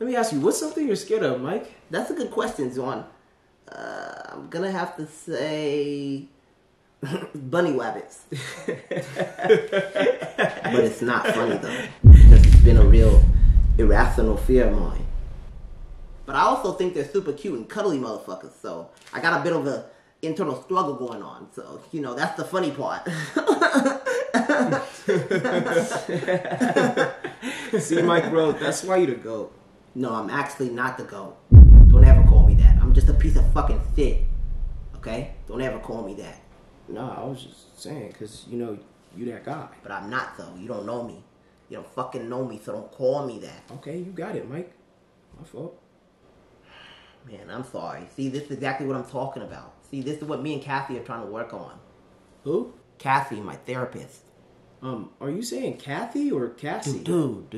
Let me ask you, what's something you're scared of, Mike? That's a good question, Zwan. I'm going to have to say bunny rabbits. But it's not funny, though, because it's been a real irrational fear of mine. But I also think they're super cute and cuddly motherfuckers, so I got a bit of an internal struggle going on. So, you know, that's the funny part. See, Mike, bro, that's why you the GOAT. No, I'm actually not the GOAT. Don't ever call me that. I'm just a piece of fucking shit. Okay? Don't ever call me that. No, I was just saying, because, you know, you that guy. But I'm not, though. You don't know me. You don't fucking know me, so don't call me that. Okay, you got it, Mike. My fault. Man, I'm sorry. See, this is exactly what I'm talking about. See, this is what me and Kathy are trying to work on. Who? Kathy, my therapist. Are you saying Kathy or Cassie? Dude.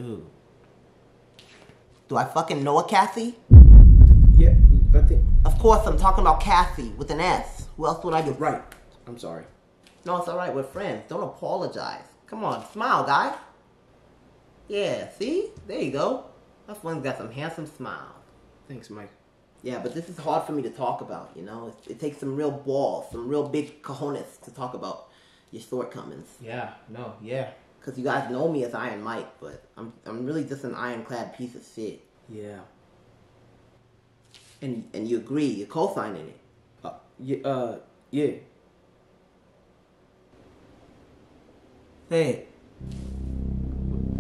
Do I fucking know a Kathy? Yeah, I think... Of course, I'm talking about Kathy with an S. Who else would I do? Right. I'm sorry. No, it's all right. We're friends. Don't apologize. Come on. Smile, guy. Yeah, see? There you go. That one's got some handsome smile. Thanks, Mike. Yeah, but this is hard for me to talk about, you know? It takes some real balls, some real big cojones to talk about your shortcomings. Yeah, no, yeah. Because you guys know me as Iron Mike, but I'm really just an ironclad piece of shit. Yeah. And you agree, you're co-signing it. Yeah. Say it.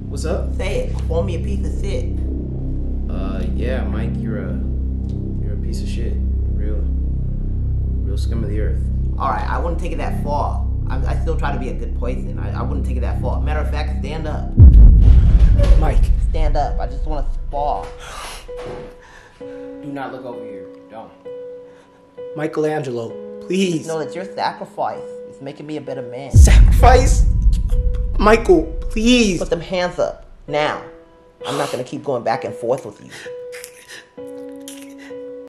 What's up? Say it. Call me a piece of shit. Yeah, Mike, you're a piece of shit. Real scum of the earth. Alright, I wouldn't take it that far. I still try to be a good person. I wouldn't take it that far. Matter of fact, stand up. Mike. Stand up. I just want to spar. Do not look over here. Don't. Michelangelo, please. No, it's your sacrifice. It's making me a better man. Sacrifice? Michael, please. Put them hands up. Now. I'm not going to keep going back and forth with you.